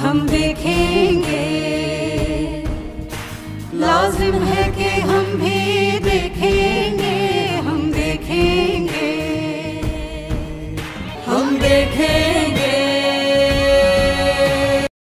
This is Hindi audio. हम देखेंगे, लाजिम है कि हम भी देखें।